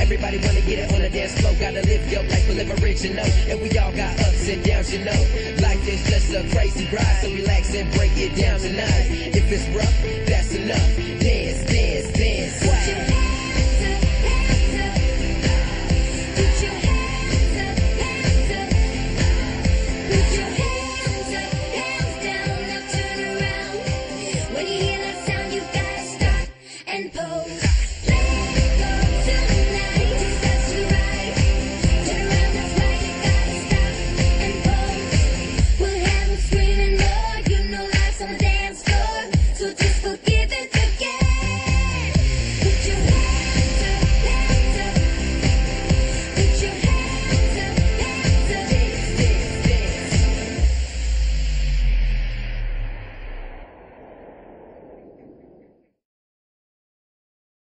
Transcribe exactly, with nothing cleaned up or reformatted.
Everybody wanna get it on the dance floor. Gotta live your life, but live rich, you know. And we all got ups and downs, you know. Life is just a crazy ride, so relax and break it down tonight. If it's rough, that's enough.